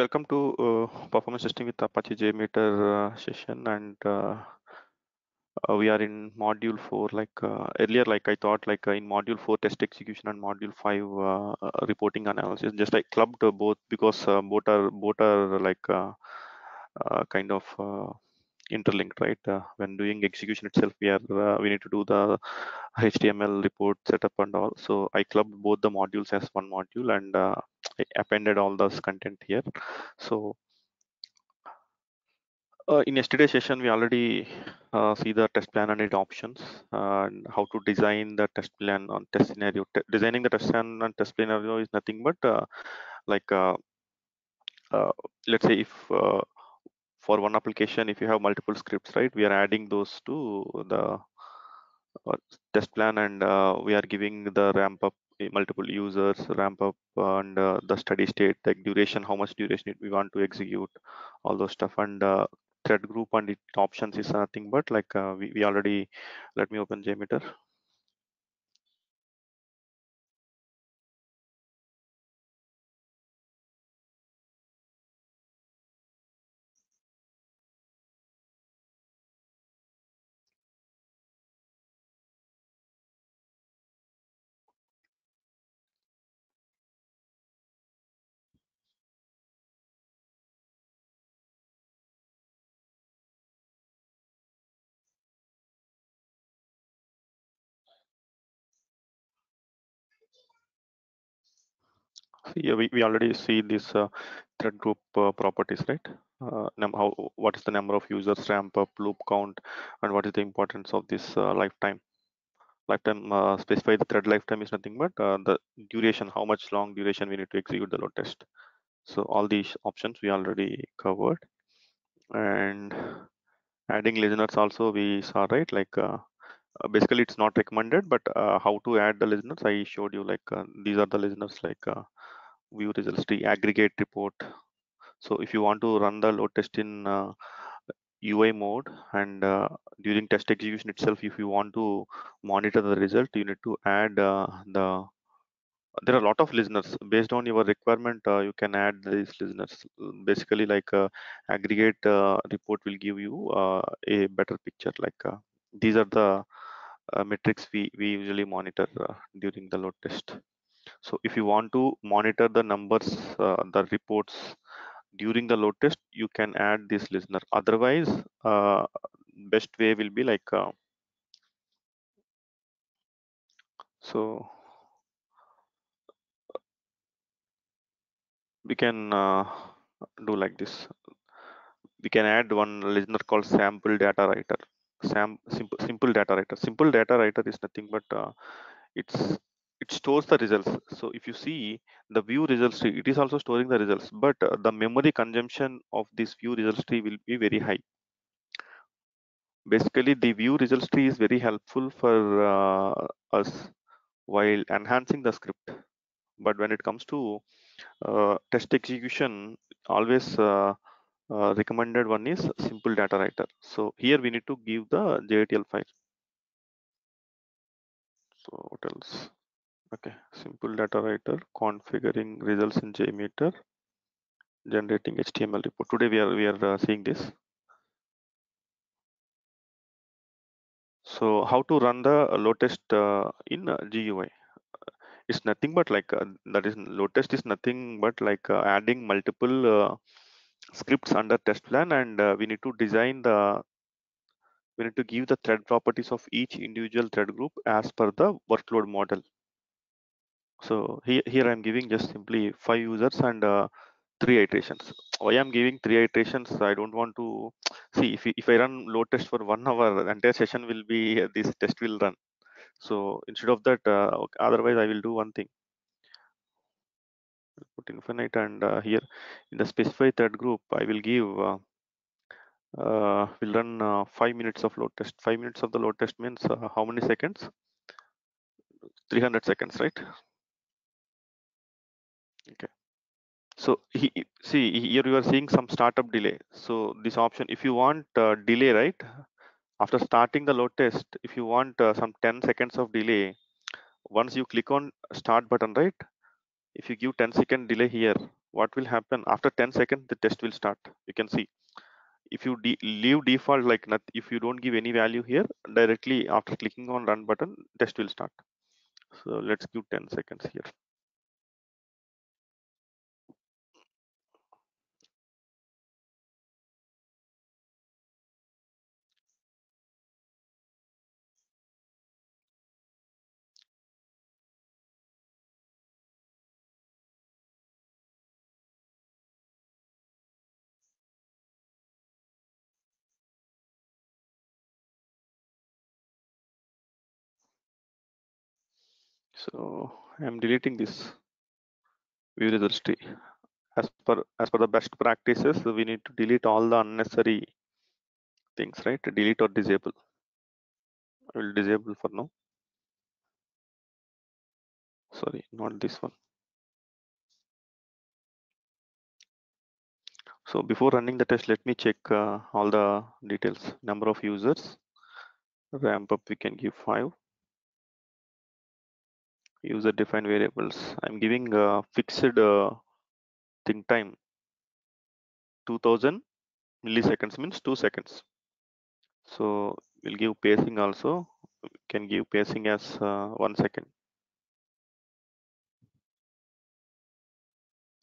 Welcome to performance testing with Apache JMeter session, and we are in module 4. Like earlier, like I thought, like in module 4 test execution and module 5 reporting analysis, just like clubbed both, because both are like kind of interlinked, right? When doing execution itself, we need to do the HTML report setup and all. So I clubbed both the modules as one module, and I appended all those content here. So in yesterday's session, we already see the test plan and its options, and how to design the test plan on test scenario. Designing the test plan and test scenario is nothing but let's say if for one application, if you have multiple scripts, right, we are adding those to the test plan, and we are giving the ramp up, multiple users ramp up, and the steady state, like duration, how much duration we want to execute, all those stuff. And thread group and its options is nothing but like we already, let me open JMeter. Yeah, we already see this thread group properties, right? What is the number of users, ramp up, loop count, and what is the importance of this lifetime? Specify the thread lifetime is nothing but the duration, how much long duration we need to execute the load test. So all these options we already covered, and adding listeners also we saw, right? Like basically it's not recommended, but how to add the listeners I showed you. Like these are the listeners, like view results tree, aggregate report. So if you want to run the load test in UI mode, and during test execution itself, if you want to monitor the result, you need to add there are a lot of listeners. Based on your requirement, you can add these listeners. Basically, like aggregate report will give you a better picture. Like these are the metrics we usually monitor during the load test. So if you want to monitor the numbers, the reports during the load test, you can add this listener. Otherwise, best way will be like so we can do like this. We can add one listener called sample data writer. Simple data writer. Simple data writer is nothing but it stores the results. So if you see the view results tree, it is also storing the results, but the memory consumption of this view results tree will be very high. Basically, the view results tree is very helpful for us while enhancing the script, but when it comes to test execution, always recommended one is simple data writer. So here we need to give the JTL file. So what else? Okay, simple data writer, configuring results in JMeter, generating HTML report. Today we are seeing this. So how to run the load test in GUI? It's nothing but like load test is nothing but like adding multiple scripts under test plan, and we need to give the thread properties of each individual thread group as per the workload model. So here I'm giving just simply 5 users and 3 iterations. Why I'm giving 3 iterations? I don't want to see if I run load test for 1 hour, the entire session will be this test will run. So instead of that, otherwise I will do one thing. Put infinite, and here in the specified thread group I will give we'll run 5 minutes of load test. 5 minutes of the load test means how many seconds? 300 seconds, right? Okay, so see here you are seeing some startup delay. So this option, if you want delay, right, after starting the load test, if you want some 10 seconds of delay, once you click on start button, right, if you give 10-second delay here, what will happen after 10 seconds, the test will start. You can see if you leave default, like not, if you don't give any value here, directly after clicking on run button, test will start. So let's give 10 seconds here. So I'm deleting this view results tree. As per the best practices, we need to delete all the unnecessary things, right? Delete or disable. I will disable for now. Sorry, not this one. So before running the test, let me check all the details. Number of users. Ramp up, we can give 5. User defined variables, I'm giving a fixed thing time, 2000 milliseconds, means 2 seconds. So we'll give pacing also, we can give pacing as 1 second.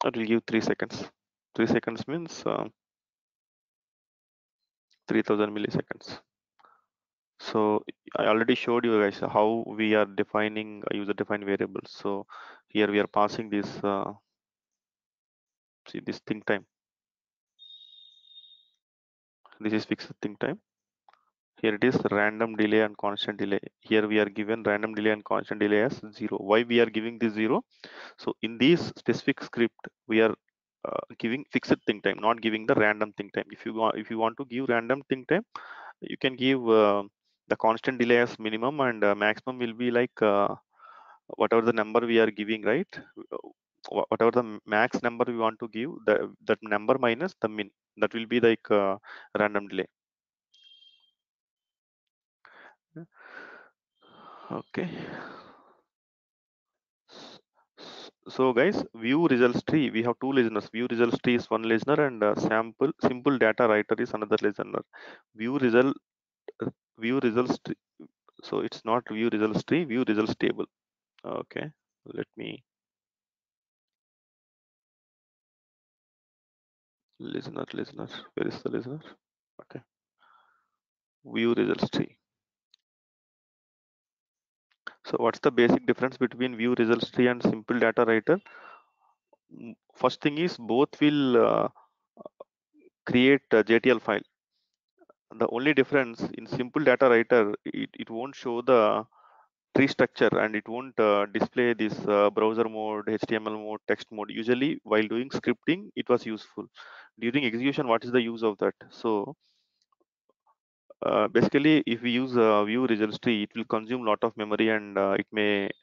It will give 3 seconds. 3 seconds means 3000 milliseconds. So I already showed you guys how we are defining user defined variables. So here we are passing this see, this think time, this is fixed think time. Here it is random delay and constant delay. Here we are given random delay and constant delay as 0. Why we are giving this 0? So in this specific script we are giving fixed think time, not giving the random think time. If you want to give random think time, you can give the constant delay as minimum, and maximum will be like whatever the number we are giving, right? Whatever the max number we want to give, that number minus the min. That will be like random delay. Okay. So guys, view results tree, we have two listeners. View results tree is one listener, and sample simple data writer is another listener. View results tree. So it's not view results tree, view results table. Okay, listener, where is the listener? Okay, view results tree. So what's the basic difference between view results tree and simple data writer? First thing is both will create a JTL file. The only difference in simple data writer, it won't show the tree structure, and it won't display this browser mode, HTML mode, text mode. Usually while doing scripting, it was useful. During execution, what is the use of that? So basically, if we use view results tree, it will consume lot of memory, and it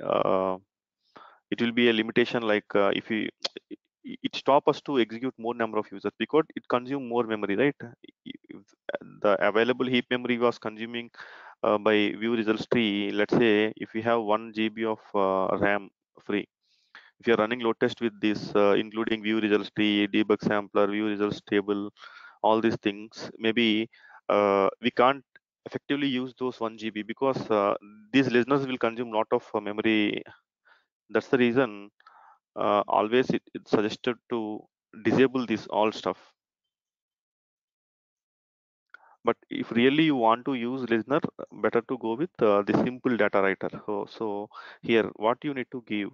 will be a limitation, like it stop us to execute more number of users because it consume more memory, right? If the available heap memory was consuming by view results tree, let's say if we have 1 GB of RAM free, if you're running load test with this, including view results tree, debug sampler, view results table, all these things, maybe we can't effectively use those 1 GB because these listeners will consume lot of memory. That's the reason always it's suggested to disable this all stuff. But if really you want to use listener, better to go with the simple data writer. So here what you need to give,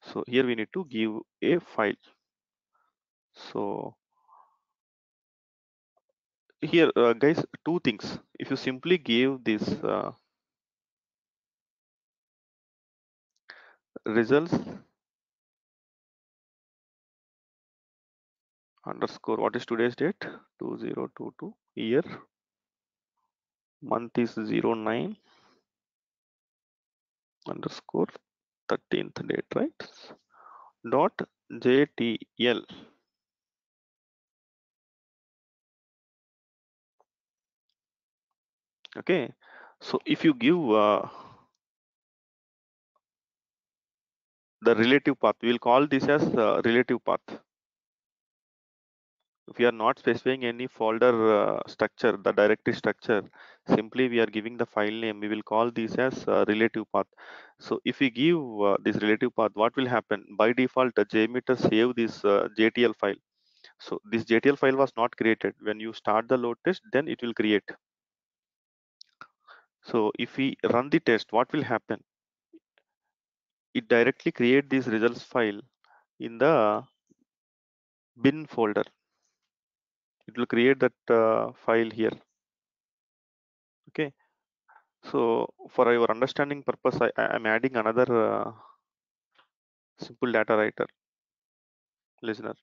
so here we need to give a file. So here guys, two things. If you simply give this results underscore, what is today's date? 2022. Year, month is 09 underscore 13th date, right? Dot JTL. Okay, so if you give the relative path. We will call this as relative path. If we are not specifying any folder structure, the directory structure, simply we are giving the file name. We will call this as relative path. So if we give this relative path, what will happen? By default, JMeter save this JTL file. So this JTL file was not created. When you start the load test, then it will create. So if we run the test, what will happen? It directly create this results file in the bin folder. It will create that file here. Okay, so for your understanding purpose, I am adding another simple data writer listener.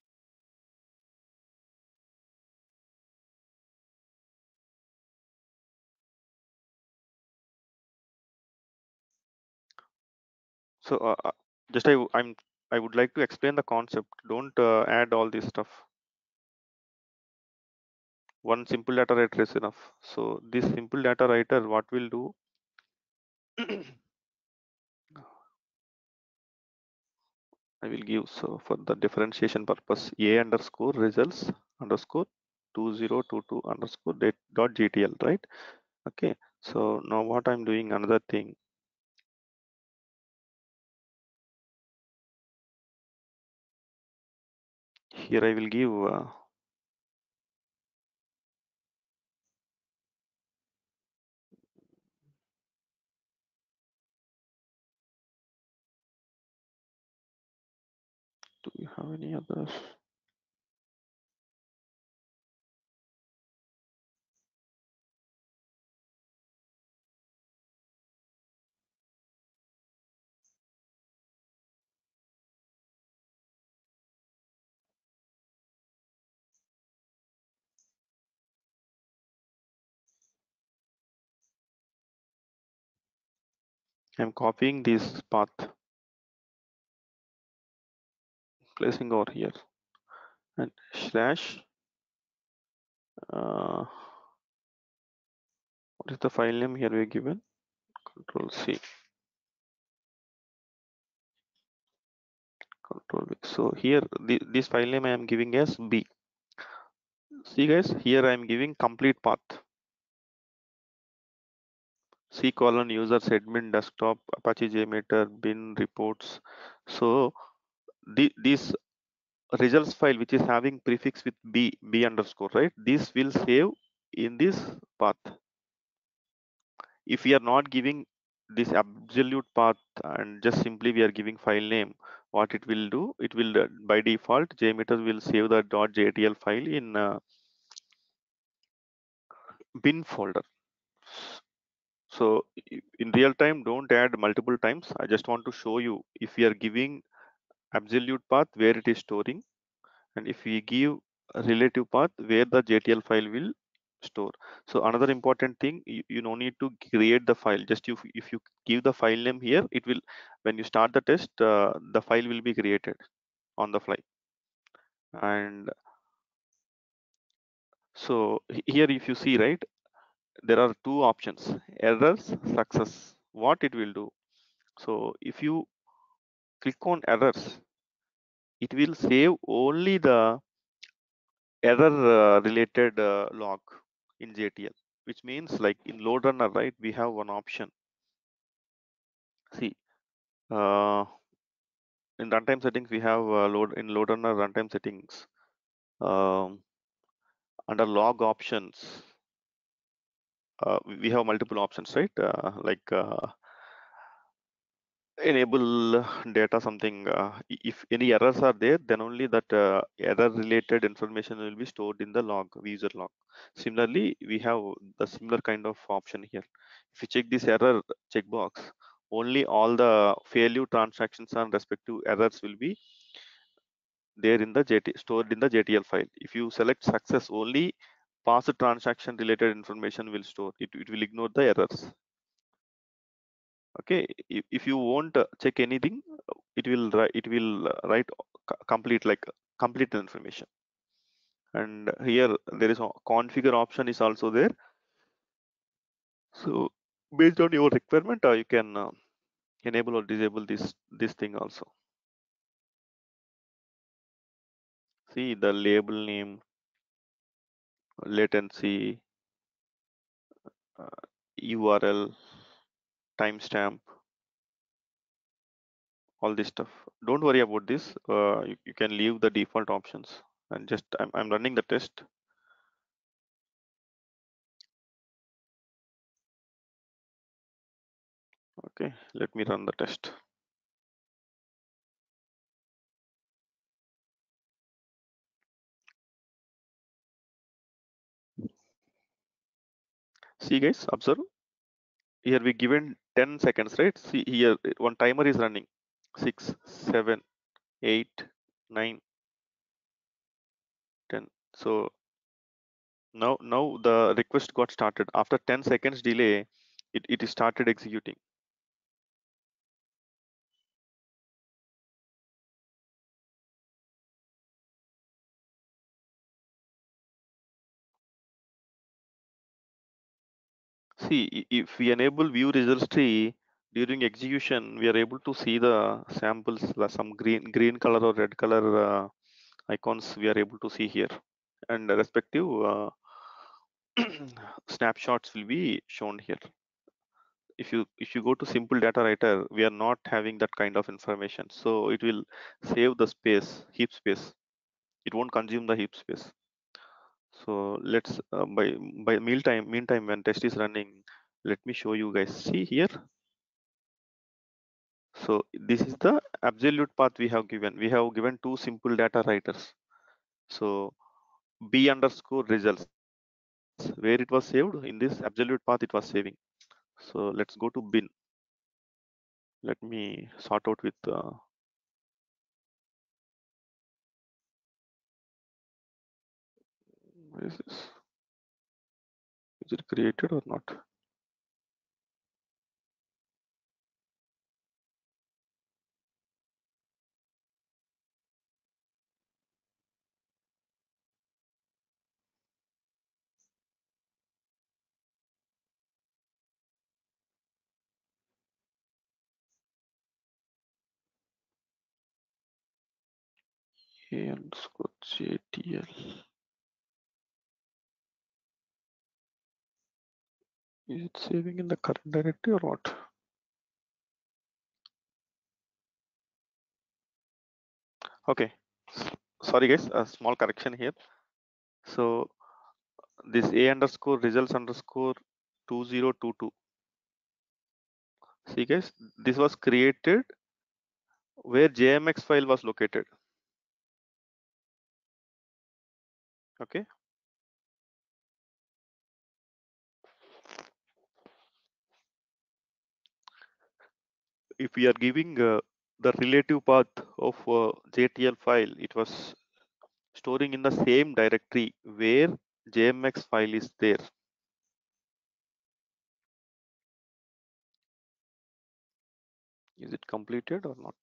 So just I would like to explain the concept. Don't add all this stuff. One simple data writer is enough. So this simple data writer, what will do? I will give, so for the differentiation purpose, a_results_2022_date.gtl, right? Okay, so now what I'm doing, another thing. Here I will give do we have any others? I'm copying this path, placing over here, and slash. What is the file name here we are given? Control C. Control V. So here this file name I am giving as B. See guys, here I am giving complete path. C: users, admin, desktop, Apache JMeter, bin, reports. So this results file, which is having prefix with b_, right? This will save in this path. If we are not giving this absolute path and just simply we are giving file name, what it will do? It will by default JMeter will save the .jtl file in bin folder. So in real time, don't add multiple times. I just want to show you if we are giving absolute path where it is storing, and if we give a relative path where the JTL file will store. So another important thing, you don't need to create the file. Just if you give the file name here, it will, when you start the test, the file will be created on the fly. And so here, if you see, right, there are two options: errors, success. What it will do? So if you click on errors, it will save only the error related log in JTL, which means like in LoadRunner, right, we have one option. See, in runtime settings, we have LoadRunner runtime settings, under log options, we have multiple options, right? Enable data something. If any errors are there, then only that error related information will be stored in the log, user log. Similarly, we have the similar kind of option here. If you check this error checkbox, only all the failure transactions and respective errors will be there in the stored in the JTL file. If you select success, only past transaction related information will store. It will ignore the errors. Okay, if you won't check anything, it will write complete information. And here there is a configure option is also there. So based on your requirement, you can enable or disable this thing also. see the label name, latency, URL, timestamp, all this stuff. Don't worry about this. You can leave the default options and just I'm running the test. Okay, let me run the test. See guys, observe here we given 10 seconds, right? See here one timer is running 6, 7, 8, 9, 10. So now the request got started. After 10 seconds delay, it is started executing. See, if we enable view results tree during execution, we are able to see the samples, some green color or red color icons we are able to see here, and the respective snapshots will be shown here. If you go to simple data writer, we are not having that kind of information, so it will save the space, heap space. It won't consume the heap space. So let's by meantime when test is running, let me show you guys. See here. So this is the absolute path we have given. We have given two simple data writers. So B_results, where it was saved in this absolute path, it was saving. So let's go to bin. Let me sort out with. Is this? Is it created or not? A_JTL. Is it saving in the current directory or what? Okay, sorry guys, a small correction here. So this A_results_2022. See guys, this was created where JMX file was located. Okay. If we are giving the relative path of JTL file, it was storing in the same directory where JMX file is there. Is it completed or not?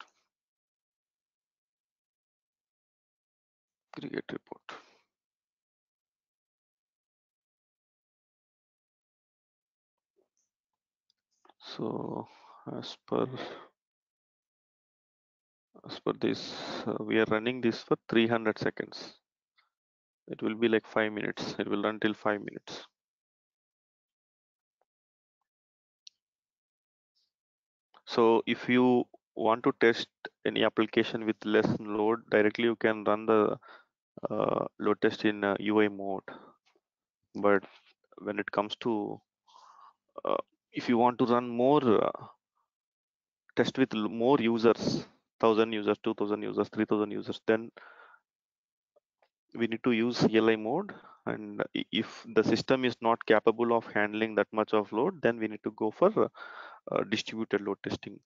Create report. So as per this, we are running this for 300 seconds. It will be like 5 minutes. It will run till 5 minutes. So if you want to test any application with less load, directly you can run the load test in UI mode. But when it comes to if you want to run more test with more users, 1000 users, 2000 users, 3000 users, then we need to use CLI mode. And if the system is not capable of handling that much of load, then we need to go for distributed load testing.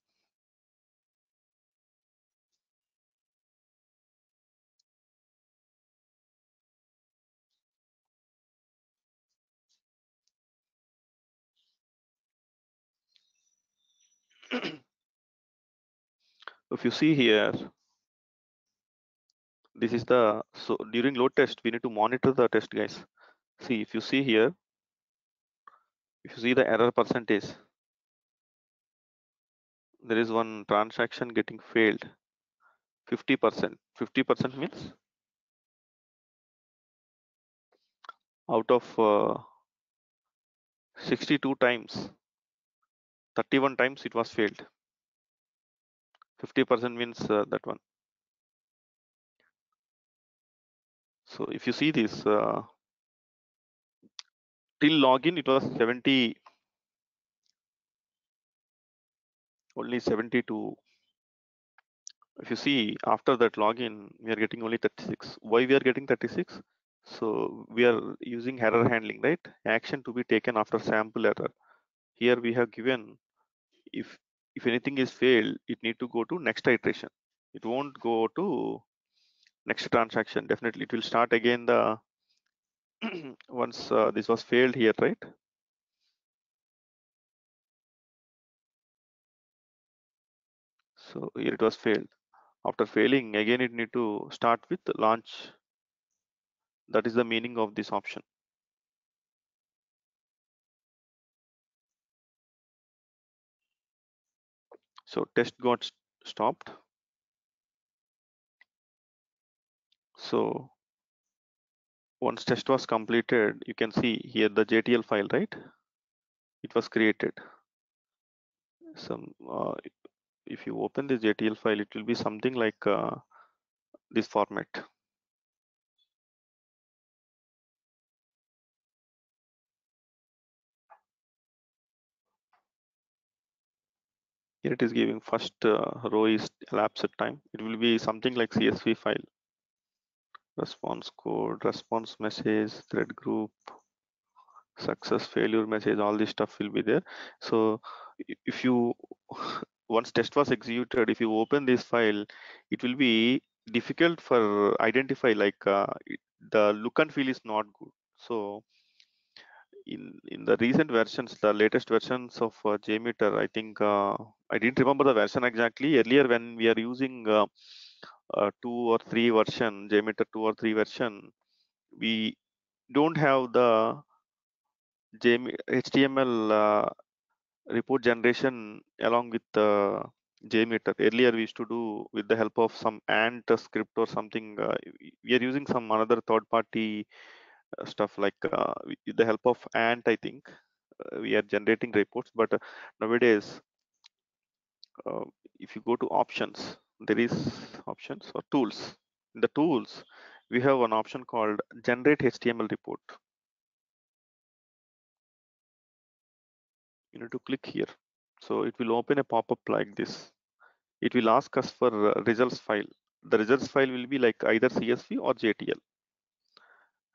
If you see here, this is the, so during load test we need to monitor the test, guys. See, if you see here, if you see the error percentage, there is one transaction getting failed, 50%. 50% means out of 62 times, 31 times it was failed. 50% means that one. So if you see this, till login it was 70, only 72. If you see after that login, we are getting only 36. Why we are getting 36? So we are using error handling, right? Action to be taken after sample error. Here we have given if anything is failed, it need to go to next iteration. It won't go to next transaction. Definitely, it will start again the once this was failed here, right? So here it was failed. After failing, again it need to start with launch. That is the meaning of this option. So test got stopped. So once test was completed, you can see here the JTL file, right? It was created. Some if you open the JTL file, it will be something like this format. Here it is giving first row is elapsed time. It will be something like CSV file. Response code, response message, thread group, success, failure message, all this stuff will be there. So if you, once test was executed, if you open this file, it will be difficult for identify, like the look and feel is not good. So in the recent versions, the latest versions of JMeter, I think I didn't remember the version exactly. Earlier when we are using 2 or 3 version, JMeter 2 or 3 version, we don't have the HTML report generation along with JMeter. Earlier we used to do with the help of some Ant script or something. We are using some another third-party stuff like with the help of Ant, I think we are generating reports. But nowadays, if you go to options, there is options or tools. In the tools, we have an option called generate HTML report. You need to click here. So it will open a pop-up like this. It will ask us for a results file. The results file will be like either CSV or JTL.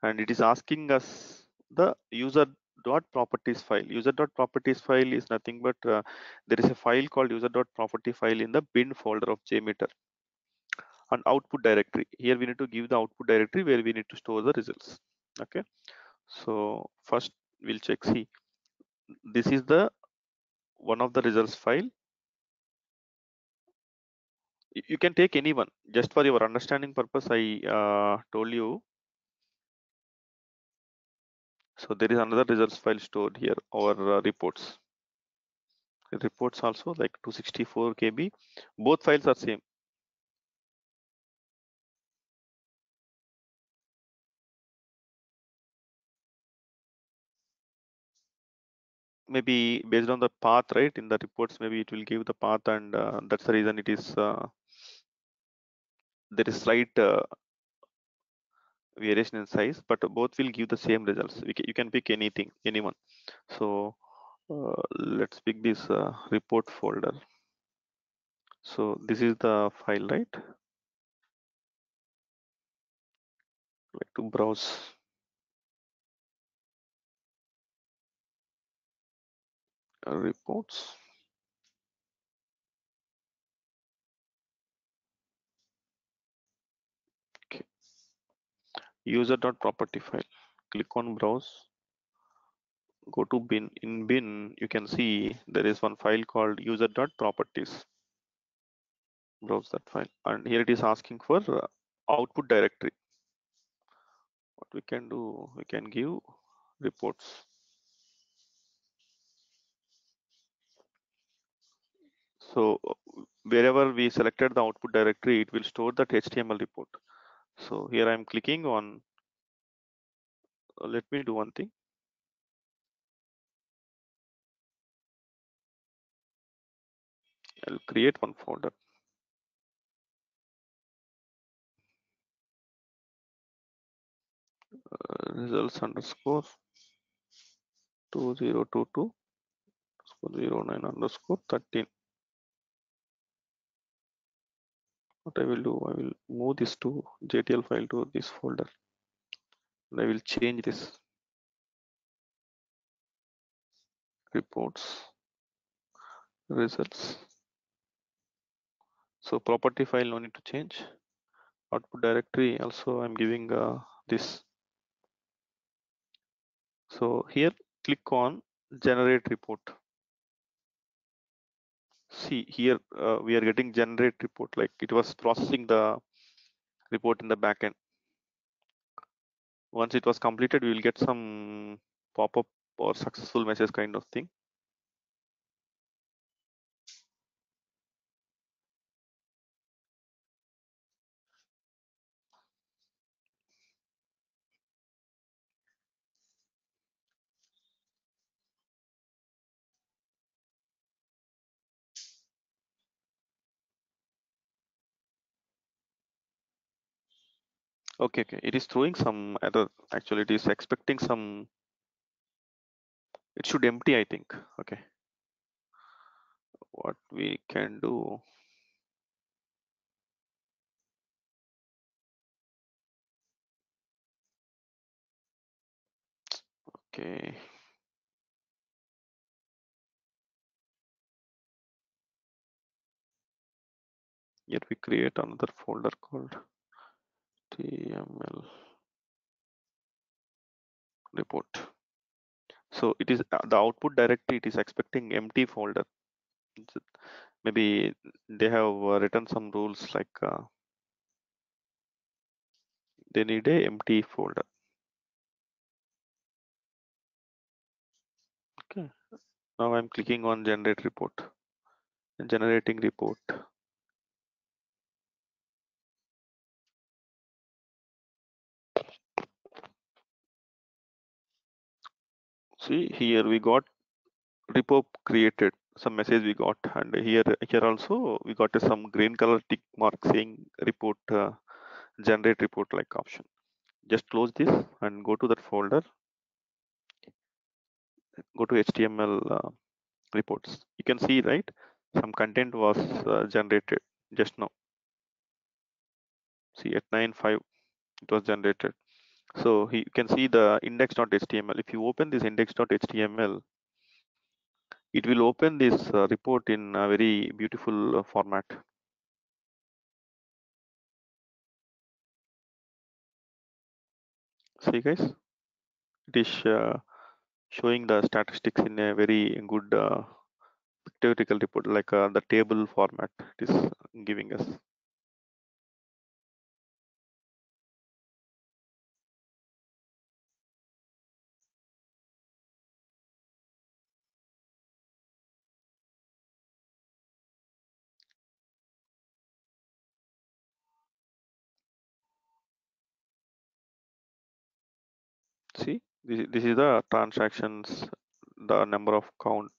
And it is asking us the user.properties file. User.properties file is nothing but there is a file called user.property file in the bin folder of JMeter. An output directory. Here we need to give the output directory where we need to store the results. Okay. So first we'll check. See, this is the one of the results file. You can take any one. Just for your understanding purpose, I told you. So there is another results file stored here, our reports. Reports also like 264 KB. Both files are same. Maybe based on the path, right? In the reports, maybe it will give the path, and that's the reason it is there is slight variation in size, but both will give the same results. You can pick anything, anyone. So let's pick this report folder. So this is the file, right? Like to browse. Reports. User.property file. Click on browse. Go to bin. In bin, you can see there is one file called user.properties. Browse that file, and here it is asking for output directory. What we can do, we can give reports. So wherever we selected the output directory, it will store that HTML report. So here I am clicking on let me do one thing. I'll create one folder. Results underscore 2022.09.13. What I will do, I will move this to JTL file to this folder, and I will change this reports results. So property file no need to change. Output directory also I'm giving this. So here click on generate report. See here we are getting generate report, like it was processing the report in the backend. Once it was completed, we will get some pop-up or successful message kind of thing. Okay, it is throwing some error. Actually, it is expecting some, it should empty, I think. Okay, what we can do, okay, yet we create another folder called HTML report. So it is the output directory, it is expecting empty folder. Maybe they have written some rules like they need a empty folder. Okay, now I'm clicking on generate report and generating report. See here we got report created, some message we got, and here also we got some green color tick mark saying report generate report like option. Just close this and go to that folder, go to HTML reports. You can see, right, some content was generated just now. See at 9:05 it was generated. So you can see the index.html. If you open this index.html, it will open this report in a very beautiful format. See guys, it is showing the statistics in a very good pictorial report, like the table format it is giving us. See, this is the transactions, the number of count,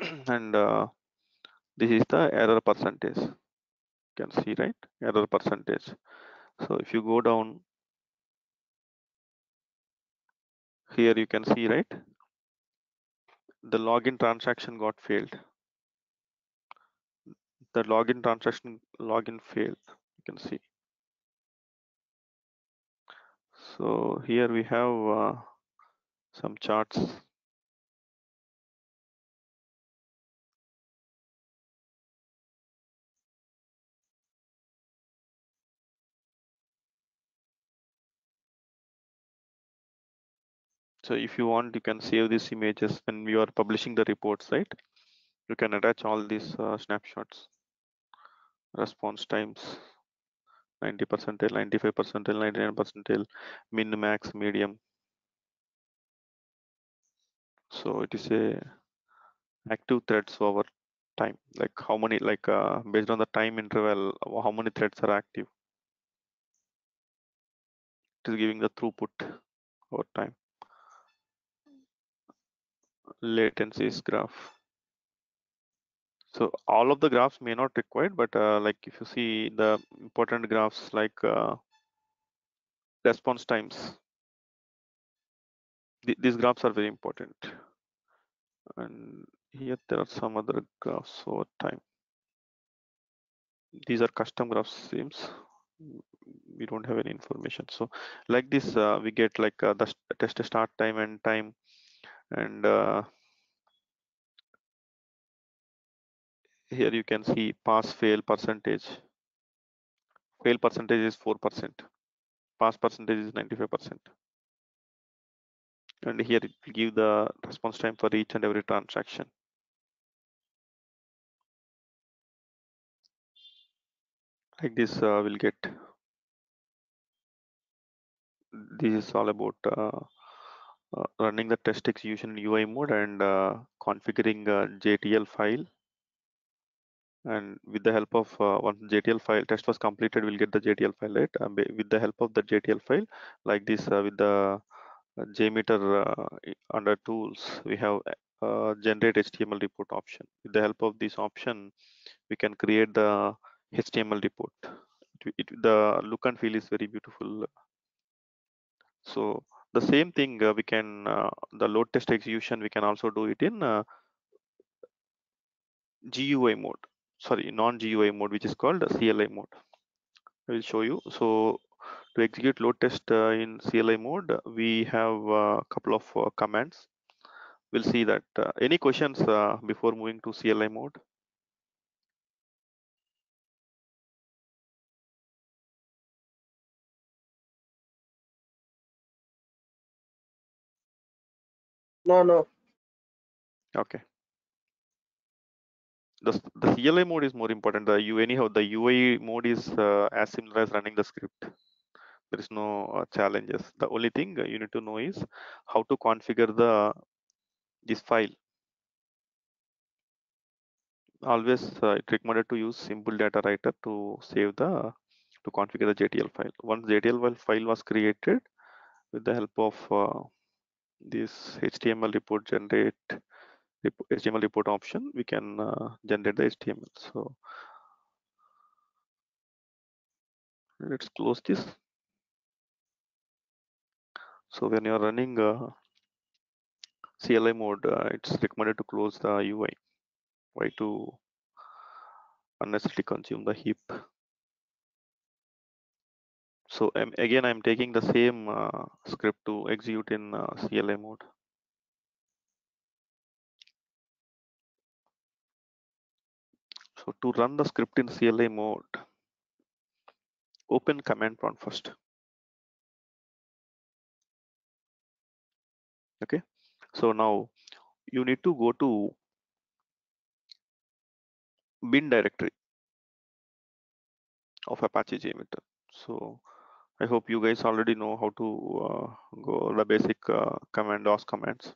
and this is the error percentage. You can see, right, error percentage. So if you go down here, you can see, right, the login transaction got failed. The login transaction failed. You can see. So here we have some charts. So if you want, you can save these images when you are publishing the reports, right? You can attach all these snapshots, response times, 90%, 95%, 99%, min, max, medium. So it is a active threads over time, like how many, like based on the time interval, how many threads are active. It is giving the throughput over time. Latencies graph. So all of the graphs may not required, but like if you see the important graphs like response times, these graphs are very important. And here there are some other graphs over time. These are custom graphs, seems we don't have any information. So like this we get like the test start time and time, and here you can see pass fail percentage. Fail percentage is 4%, pass percentage is 95%, and here it will give the response time for each and every transaction. Like this we'll get, this is all about running the test execution in UI mode and configuring a JTL file. And with the help of once JTL file test was completed, we'll get the JTL file, right? With the help of the JTL file, like this with the JMeter under tools, we have generate HTML report option. With the help of this option, we can create the HTML report. The look and feel is very beautiful. So the same thing we can the load test execution, we can also do it in GUI mode, sorry, non-GUI mode, which is called CLI mode. I will show you. So to execute load test in CLI mode, we have a couple of commands. We'll see that. Any questions before moving to CLI mode? No. Okay. The CLI mode is more important. The UI mode is as similar as running the script. There is no challenges. The only thing you need to know is how to configure this file. Always it's recommended to use simple data writer to save to configure the JTL file. Once JTL file was created, with the help of this HTML report generate HTML report option, we can generate the HTML. So let's close this. So when you are running CLI mode, it's recommended to close the UI. Why to unnecessarily consume the heap? So again, I'm taking the same script to execute in CLI mode. So to run the script in CLI mode, open command prompt first. Okay, so now you need to go to bin directory of Apache JMeter. So I hope you guys already know how to go the basic command, DOS commands.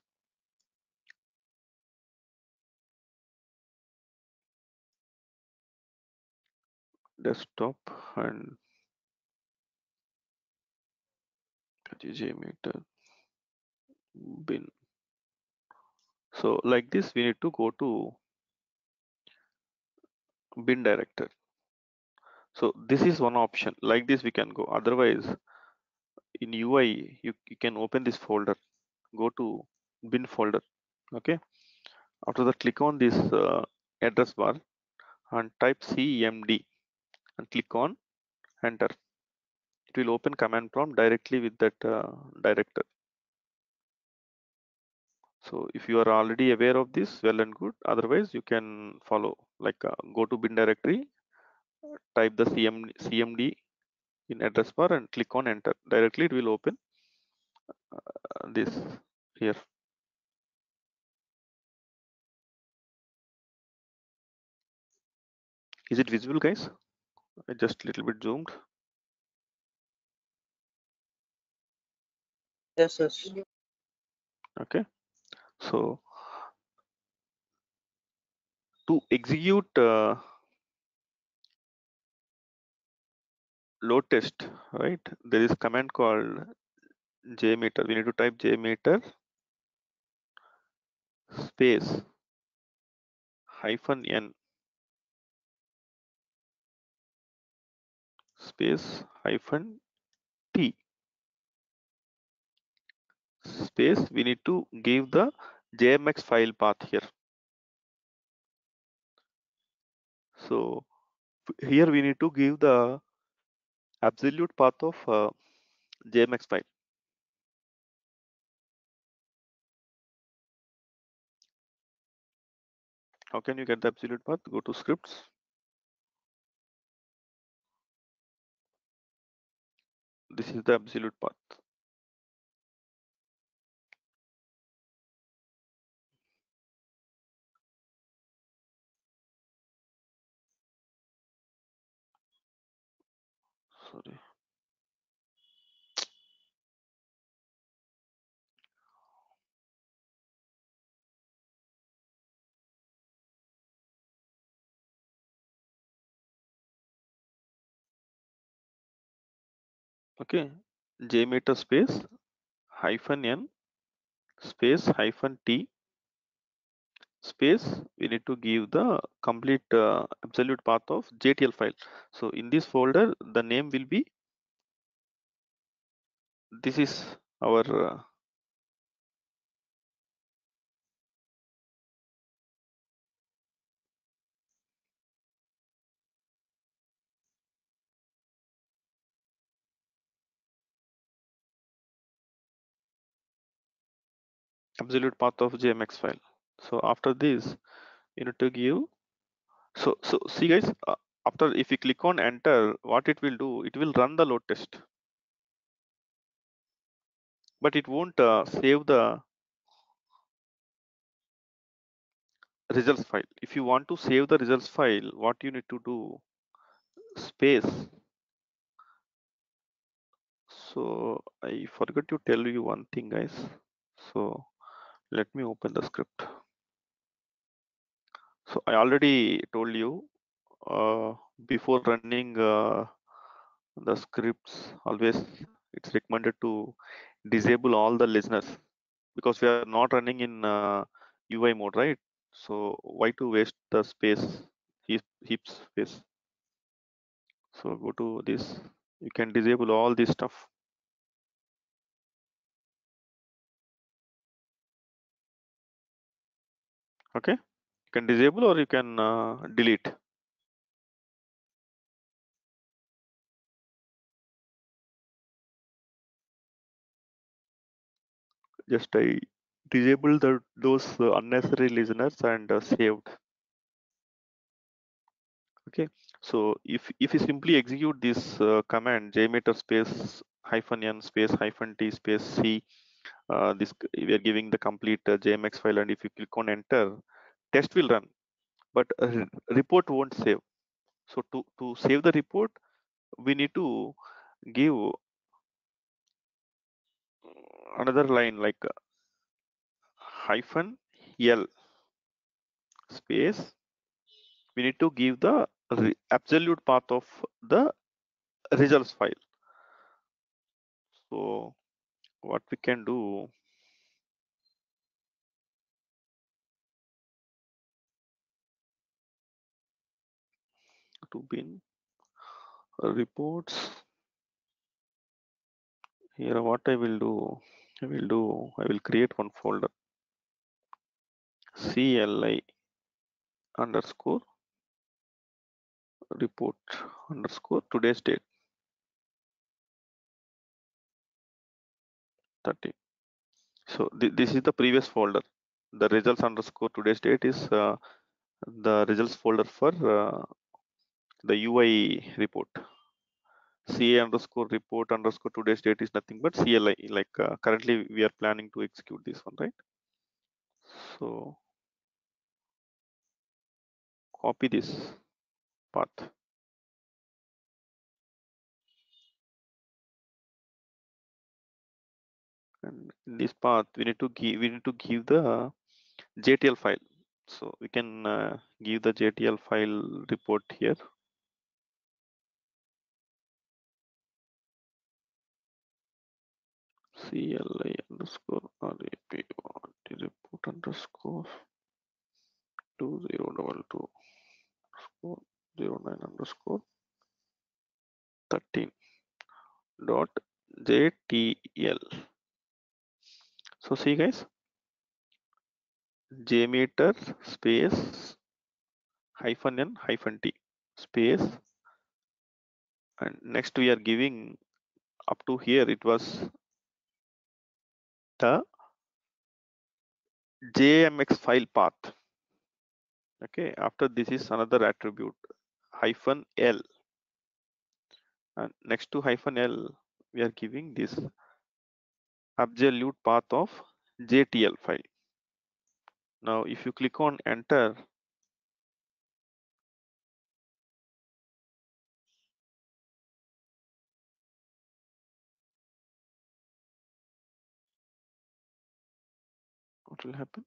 Desktop and JMeter bin. So like this, we need to go to bin director. So this is one option. Like this we can go. Otherwise, in UI you can open this folder, go to bin folder. Okay, after that click on this address bar and type cmd and click on enter. It will open command prompt directly with that director. So if you are already aware of this, well and good. Otherwise you can follow, like go to bin directory, type the cmd in address bar and click on enter. Directly it will open this here. Is it visible, guys? I just a little bit zoomed. Yes. Okay, so to execute load test, right, there is command called JMeter. We need to type JMeter space -n space -t space. We need to give the JMX file path here. So here we need to give the absolute path of JMX file. How can you get the absolute path? Go to scripts, this is the absolute path. Sorry. Okay, JMeter space -n space -t space. We need to give the complete absolute path of JTL file. So in this folder the name will be, this is our absolute path of JMX file. So after this you need to give, so see guys, after if you click on enter, what it will do, it will run the load test, but it won't save the results file. If you want to save the results file, what you need to do, space. So I forgot to tell you one thing guys, so let me open the script. So I already told you before running the scripts, always it's recommended to disable all the listeners, because we are not running in UI mode, right? So why to waste the space, heap space? So go to this, you can disable all this stuff. Okay, you can disable or you can delete. Just I disabled those unnecessary listeners and saved. Okay, so if you simply execute this command JMeter space -n space -t space c, this we are giving the complete JMX file, and if you click on enter, test will run, but report won't save. So to save the report, we need to give another line like -l space. We need to give the absolute path of the results file. So what we can do, to bin reports, here what I will do, I will create one folder CLI underscore report underscore today's date 30. So this is the previous folder. The results underscore today's date is the results folder for the UI report. CA underscore report underscore today's date is nothing but CLI, like currently we are planning to execute this one, right? So copy this path. And in this path we need to give the JTL file, so we can give the JTL file report here. CLI underscore RAP1 report underscore 2022 underscore 09 underscore 13 dot JTL. So see guys, JMeter space hyphen n hyphen t space, and next we are giving up to here it was the JMX file path. Okay, after this is another attribute hyphen L, and next to hyphen L we are giving this absolute path of JTL file. Now if you click on enter, what will happen?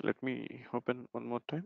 Let me open one more time.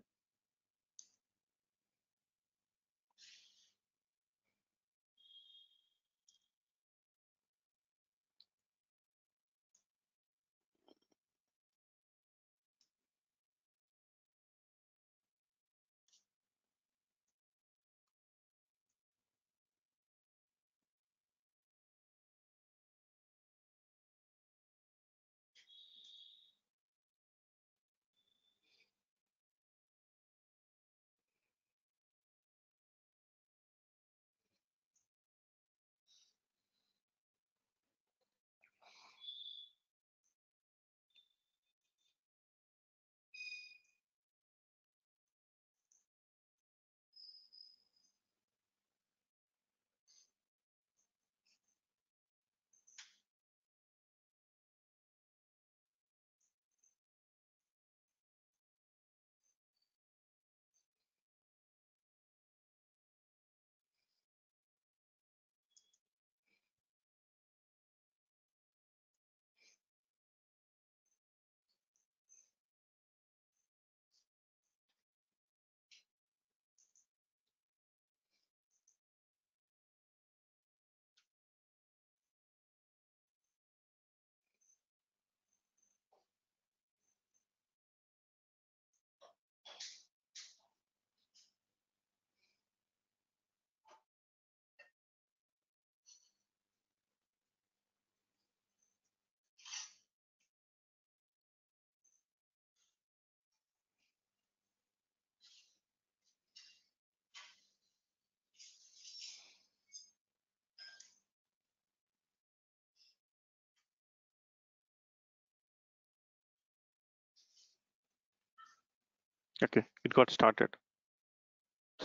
Okay, it got started.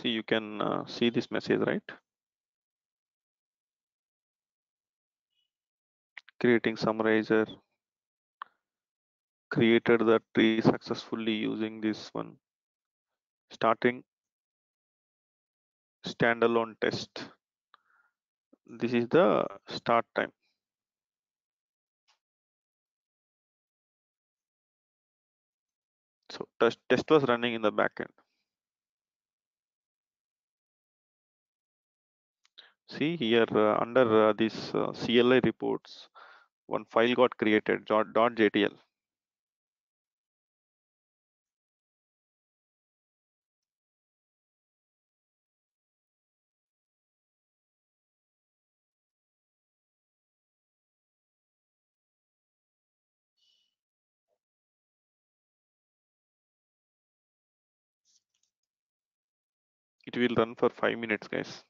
See, you can see this message, right? Creating summarizer. Created the tree successfully using this one. Starting standalone test. This is the start time. So test was running in the backend. See here under this CLI reports, one file got created, .jtl. It will run for 5 minutes, guys.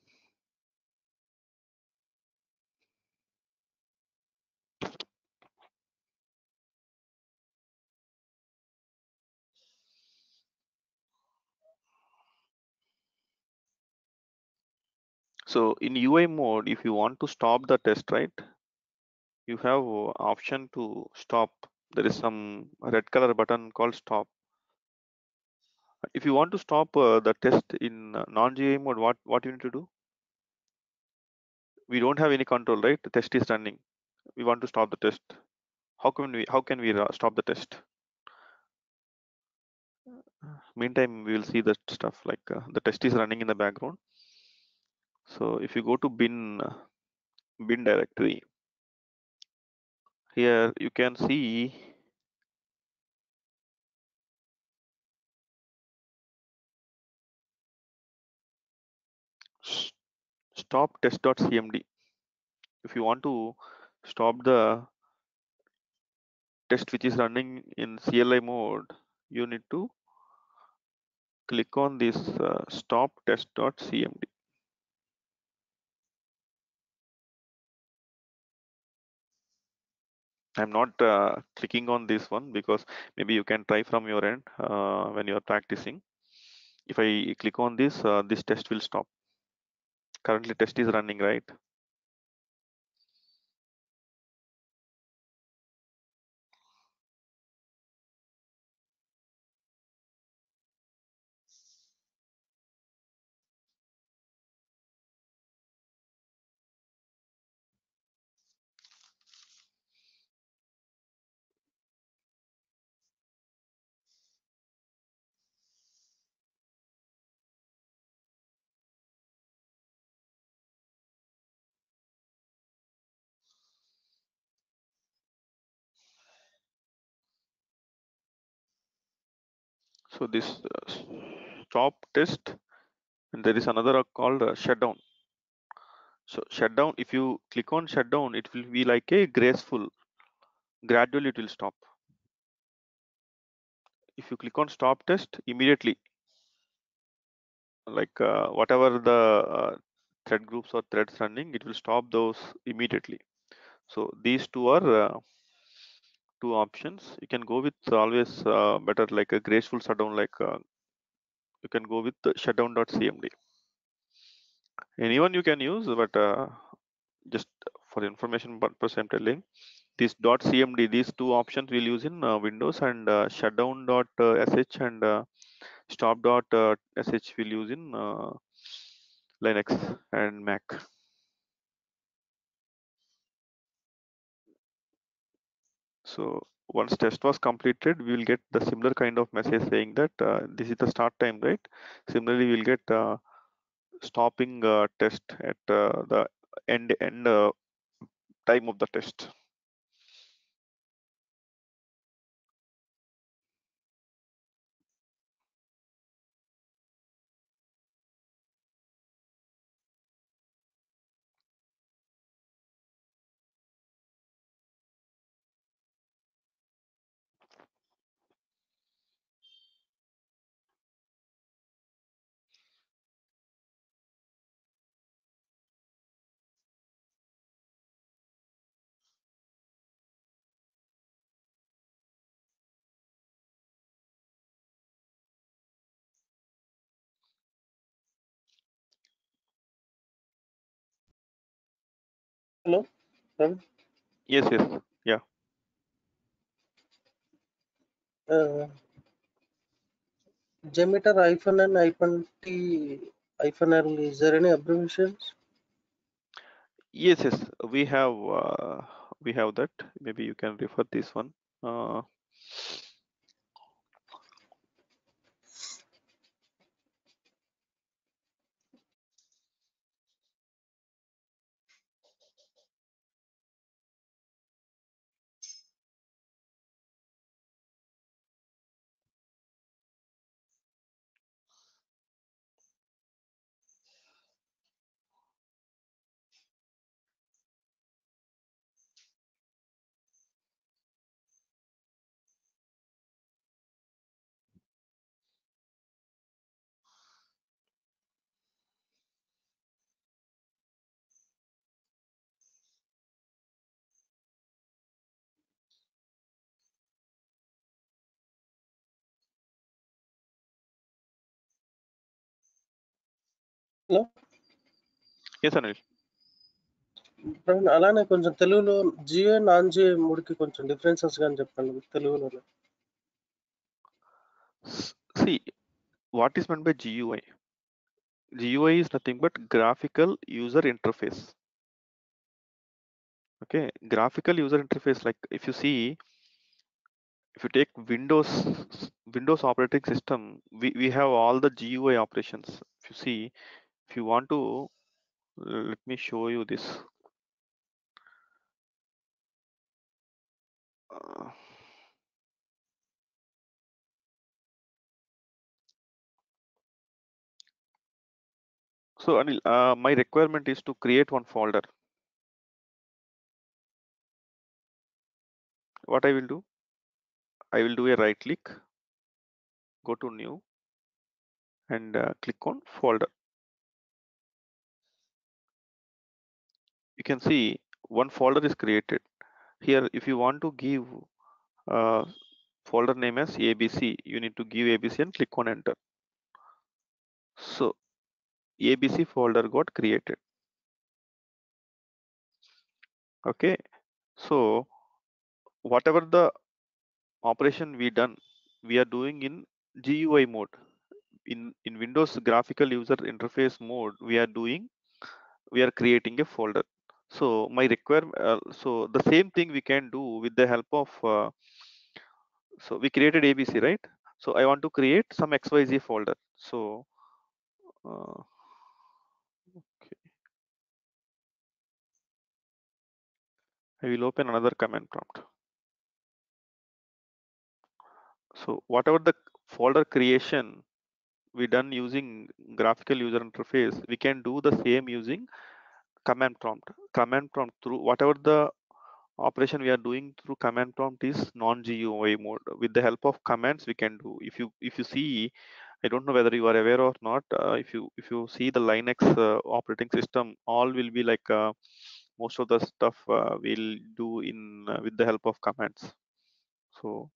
So in UI mode, if you want to stop the test, right, you have option to stop. There is some red color button called stop. If you want to stop the test in non-GUI mode, what you need to do? We don't have any control, right? The test is running. We want to stop the test. How can we stop the test? Meantime, we will see the stuff like the test is running in the background. So if you go to bin directory, here you can see stop test.cmd. If you want to stop the test which is running in CLI mode, you need to click on this stop test.cmd. I'm not clicking on this one because maybe you can try from your end when you are practicing. If I click on this, this test will stop. Currently, test is running, right? So this stop test, and there is another called shutdown. So shutdown, if you click on shutdown, it will be like a graceful, gradually it will stop. If you click on stop test, immediately, like whatever the thread groups or threads running, it will stop those immediately. So these two are two options. You can go with always better, like a graceful shutdown, like you can go with shutdown.cmd. Anyone you can use, but just for information purpose, I'm telling this .cmd, these two options we'll use in Windows, and shutdown.sh and stop.sh we'll use in Linux and Mac. So once test was completed, we will get the similar kind of message saying that this is the start time, right? Similarly, we'll get stopping test at the end time of the test. Hello? Yes, yes, yeah. JMeter -n -t -l, is there any abbreviations? Yes, yes, we have that. Maybe you can refer this one. No? Yes, Anil. అలానే కొంచెం తెలుగులో Jio non Jio మూడికి కొంచెం differences గాని చెప్పండి తెలుగులో. See, what is meant by GUI? GUI is nothing but graphical user interface. Okay, graphical user interface, like if you see, if you take Windows operating system, we have all the GUI operations. If you see, if you want to, let me show you this. So Anil, my requirement is to create one folder. What I will do, I will do a right click, go to new, and click on folder. You can see one folder is created. Here, if you want to give folder name as ABC, you need to give ABC and click on enter. So ABC folder got created. Okay, so whatever the operation we are doing in GUI mode. In Windows graphical user interface mode, we are creating a folder. So my requirement, so the same thing we can do with the help of so we created ABC, right? So I want to create some XYZ folder. So okay, I will open another command prompt. So whatever the folder creation we done using graphical user interface, we can do the same using command prompt. Through whatever the operation we are doing through command prompt is non-GUI mode. With the help of commands we can do. If you see, I don't know whether you are aware or not, if you see the Linux operating system, all will be like most of the stuff we'll do in with the help of commands. So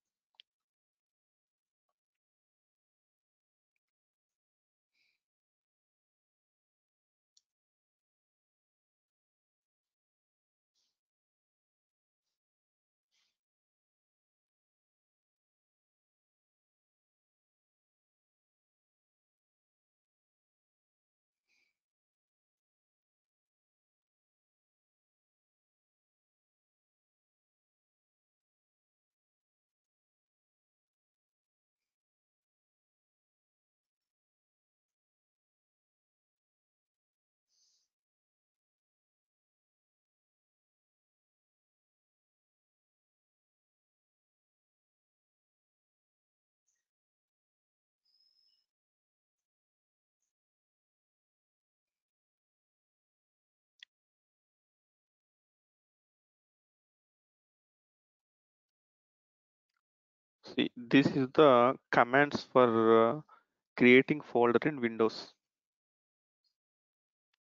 see, this is the commands for creating folder in Windows.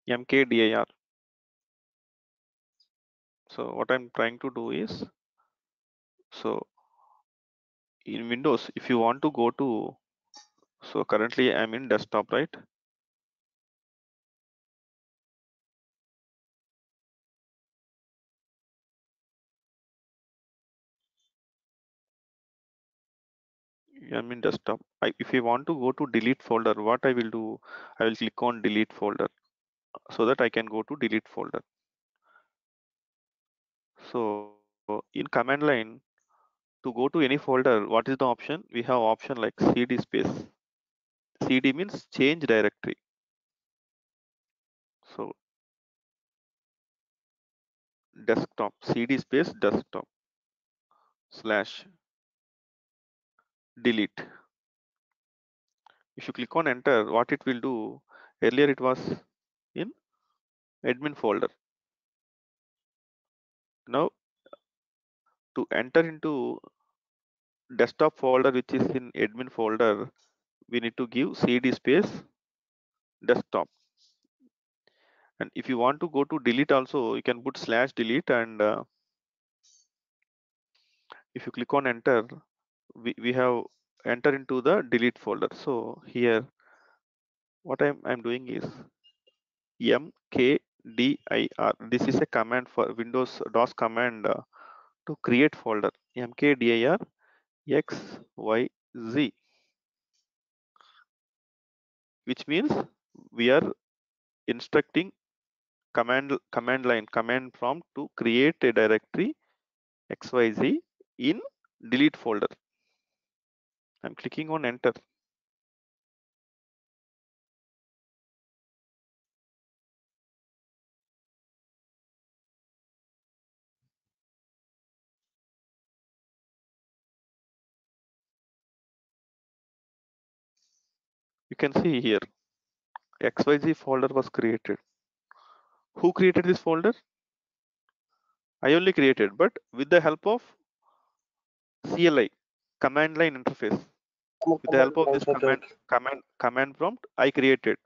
MKDIR. So what I'm trying to do is, so in Windows, if you want to go to, so currently I'm in desktop, right? I'm in desktop. If you want to go to delete folder, what I will do, I will click on delete folder so that I can go to delete folder. So in command line, to go to any folder, what is the option? We have option like CD space. CD means change directory. So desktop, CD space desktop / delete. If you click on enter, what it will do, earlier it was in admin folder. Now to enter into desktop folder which is in admin folder, we need to give CD space desktop. And if you want to go to delete also, you can put / delete, and if you click on enter, we have entered into the delete folder. So here what I'm doing is MKDIR. This is a command for Windows DOS command to create folder MKDIR XYZ, which means we are instructing command prompt to create a directory XYZ in delete folder. I'm clicking on enter. You can see here XYZ folder was created. Who created this folder? I only created, but with the help of CLI, command line interface. With the help of this command prompt, I created.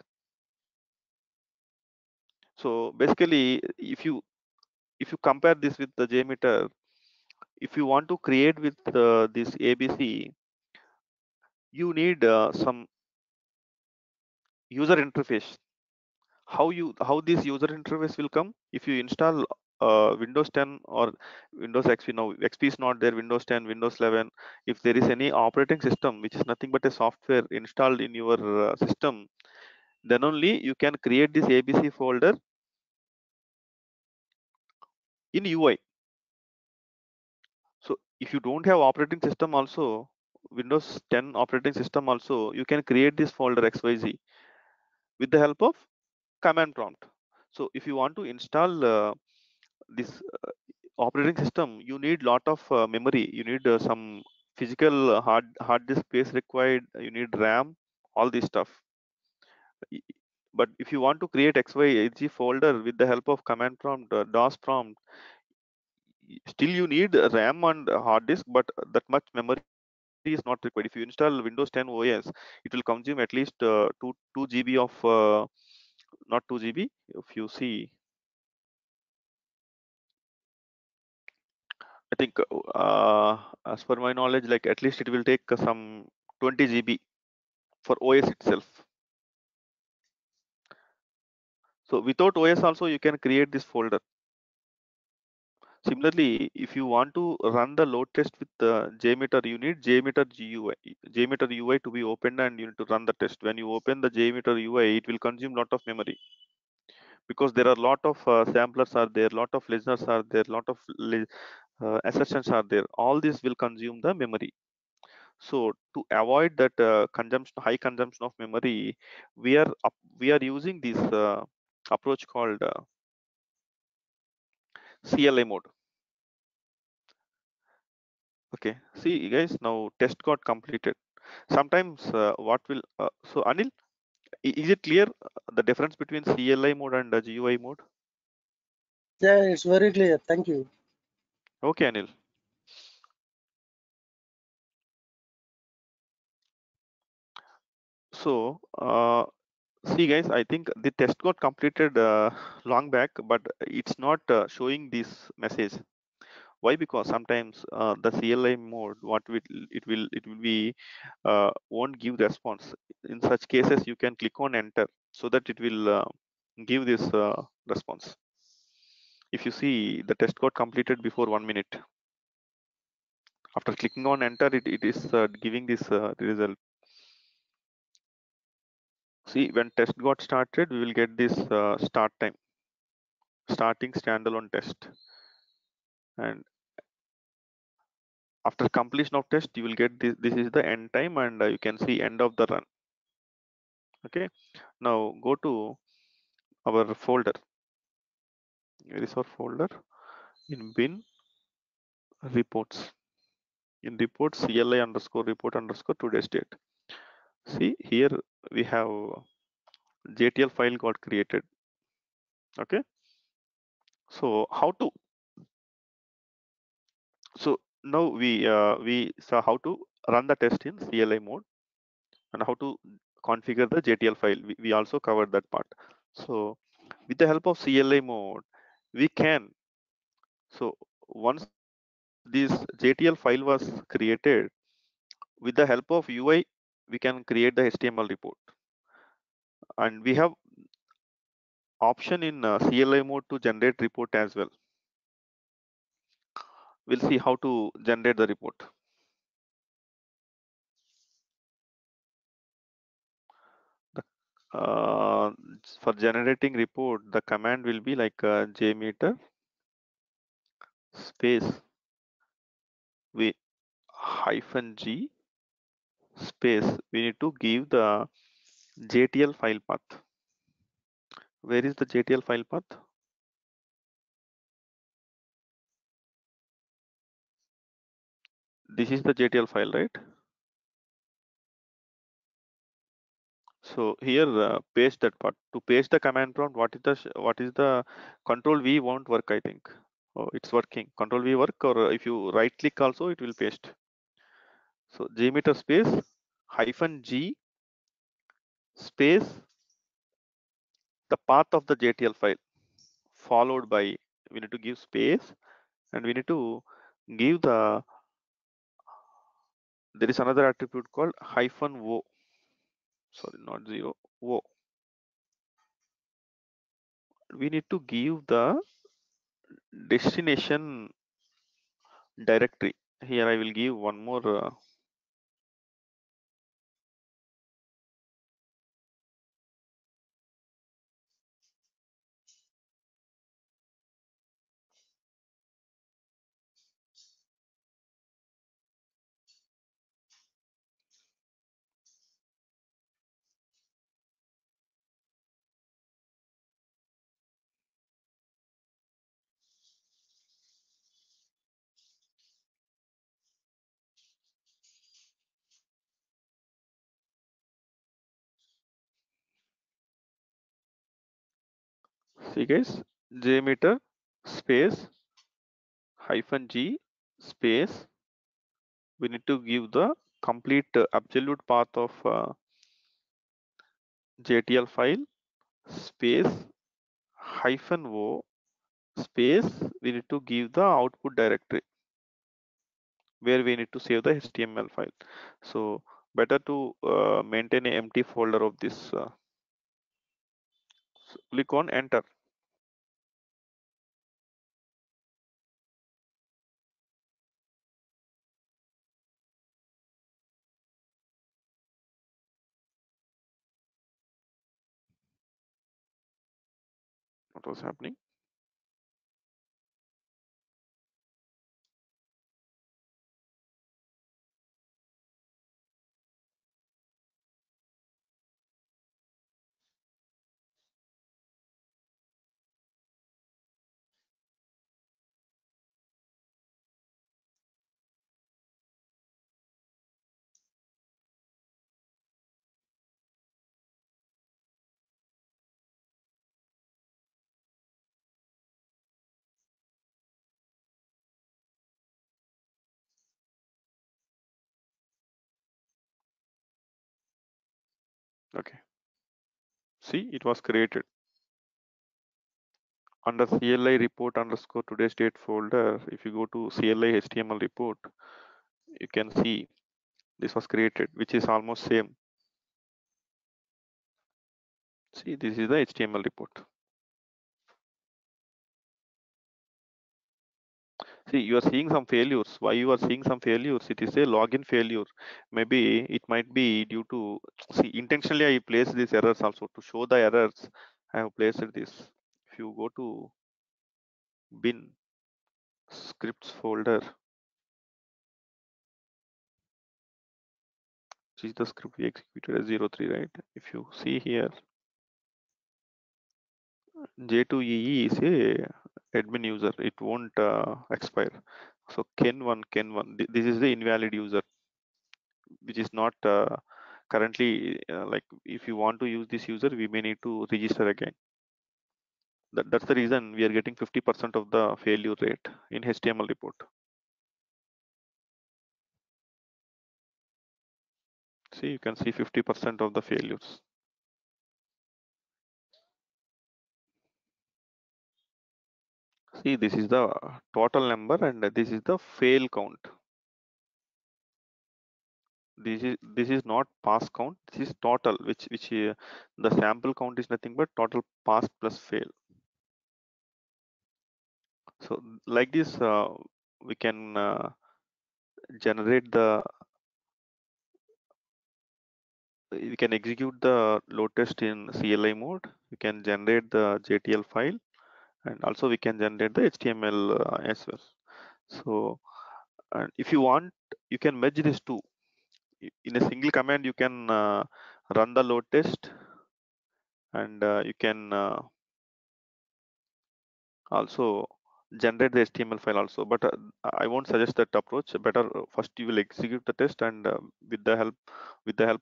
So basically, if you compare this with the JMeter, if you want to create with this ABC, you need some user interface. How this user interface will come? If you install Windows 10 or Windows XP, now XP is not there, Windows 10, Windows 11, if there is any operating system which is nothing but a software installed in your system, then only you can create this ABC folder in UI. So if you don't have operating system also, Windows 10 operating system also, you can create this folder XYZ with the help of command prompt. So if you want to install this operating system, you need lot of memory. You need some physical hard disk space required. You need RAM, all this stuff. But if you want to create XYZ folder with the help of command prompt, DOS prompt, still you need RAM and hard disk, but that much memory is not required. If you install Windows 10 OS, it will consume at least 2 GB of not 2 GB. If you see, I think as per my knowledge, like at least it will take some 20 GB for OS itself. So without OS also you can create this folder. Similarly, if you want to run the load test with JMeter, you need JMeter UI to be opened, and you need to run the test. When you open the JMeter UI, it will consume lot of memory, because there are lot of samplers are there, lot of listeners are there, lot of assertions are there. All this will consume the memory. So to avoid that high consumption of memory, we are using this approach called CLI mode. Okay, see guys, now test got completed. Sometimes so Anil, is it clear the difference between CLI mode and GUI mode? Yeah, it's very clear. Thank you. Okay, Anil. So see guys, I think the test got completed long back, but it's not showing this message. Why? Because sometimes the CLI mode, won't give response. In such cases, you can click on enter so that it will give this response. If you see, the test got completed before 1 minute. After clicking on enter, it is giving this result. See, when test got started, we will get this start time, starting standalone test. And after completion of test, you will get this. This is the end time, and you can see end of the run. Okay, now go to our folder. Here is our folder in bin reports. In reports, CLI_report_today's date. See, here we have JTL file got created. Okay, so now we saw how to run the test in CLI mode and how to configure the JTL file. We also covered that part. So with the help of CLI mode, we can, so once this JTL file was created, with the help of UI, we can create the HTML report. And we have option in CLI mode to generate report as well. We'll see how to generate the report. For generating report, the command will be like JMeter space -G space. We need to give the JTL file path. Where is the JTL file path? This is the JTL file, right? So here paste that part. To paste the command prompt, what is the control V won't work, I think. Oh, it's working. Control V work, or if you right click also it will paste. So JMeter space -G space the path of the JTL file, followed by, we need to give space, and we need to give the, there is another attribute called -O. Sorry, not zero, O. We need to give the destination directory. Here I will give one more see guys, JMeter space -G space, we need to give the complete absolute path of JTL file space -O space. We need to give the output directory where we need to save the HTML file. So better to maintain an empty folder of this. Click on enter. What was happening? Okay, see, it was created under CLI report _ today's date folder. If you go to CLI HTML report, you can see this was created, which is almost same. See, this is the HTML report. See, you are seeing some failures. Why you are seeing some failures? It is a login failure. Maybe it might be due to, see, intentionally I place these errors also to show the errors. I have placed this. If you go to bin scripts folder, this is the script we executed as 03, right? If you see here, J2EE is a admin user. It won't expire. So Ken1. This is the invalid user, which is not currently like, if you want to use this user, we may need to register again. That's the reason we are getting 50% of the failure rate in HTML report. See, you can see 50% of the failures. See, this is the total number and this is the fail count. this is not pass count, this is total, which the sample count is nothing but total pass plus fail. So like this we can generate the, we can execute the load test in CLI mode, we can generate the JTL file, and also we can generate the HTML as well. So and if you want, you can merge these two in a single command. You can run the load test, and you can also generate the HTML file also, but I won't suggest that approach. Better first you will execute the test, and with the help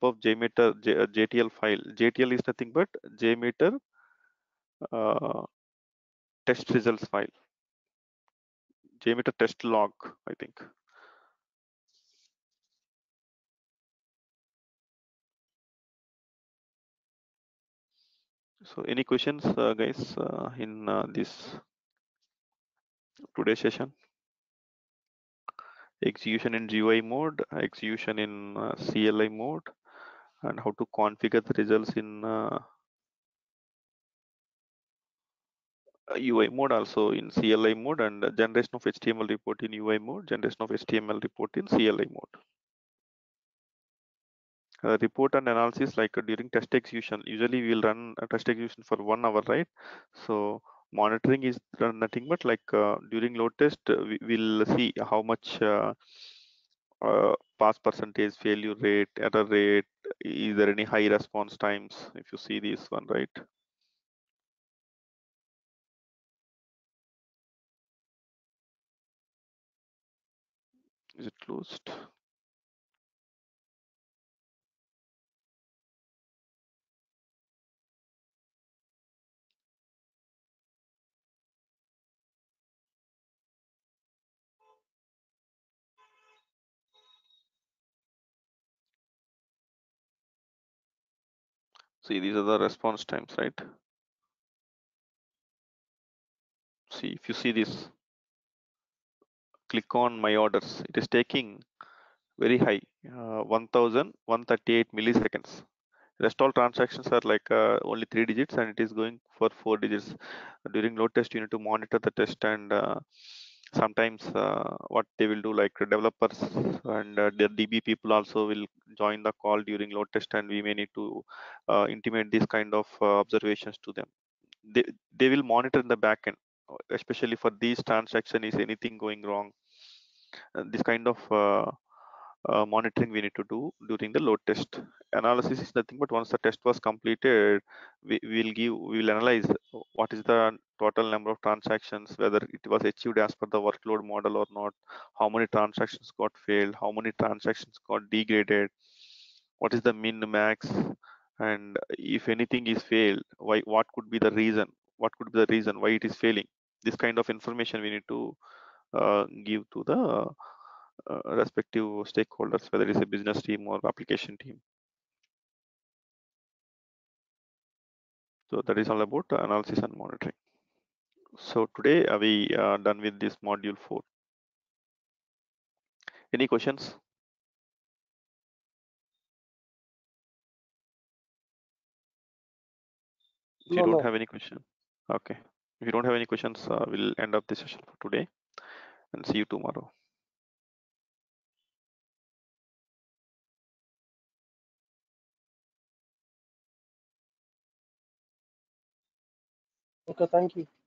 of JMeter JTL file. JTL is nothing but JMeter test results file, JMeter test log, I think. So any questions guys in this today's session? Execution in GUI mode, execution in CLI mode, and how to configure the results in UI mode, also in CLI mode, and generation of HTML report in UI mode, generation of HTML report in CLI mode. Report and analysis, like during test execution, usually we will run a test execution for 1 hour, right? So monitoring is nothing but like during load test we'll see how much pass percentage, failure rate, error rate, is there any high response times, if you see this one, right? Is it closed? See, these are the response times, right? See, if you see this, click on my orders, it is taking very high 1138 milliseconds. Rest all transactions are like only 3 digits, and it is going for 4 digits. During load test you need to monitor the test, and sometimes what they will do, like developers and their DB people also will join the call during load test, and we may need to intimate these kind of observations to them. They will monitor in the back end, especially for these transactions. Is anything going wrong? This kind of monitoring we need to do during the load test. Analysis is nothing but once the test was completed, we will analyze what is the total number of transactions, whether it was achieved as per the workload model or not, how many transactions got failed, how many transactions got degraded, what is the min, max, and if anything is failed, why, what could be the reason, what could be the reason why it is failing. This kind of information we need to give to the respective stakeholders, whether it's a business team or application team. So that is all about analysis and monitoring. So today we are done with this module 4. Any questions? If you don't have any question, okay. If you don't have any questions, we'll end up this session for today, and see you tomorrow. Okay, thank you.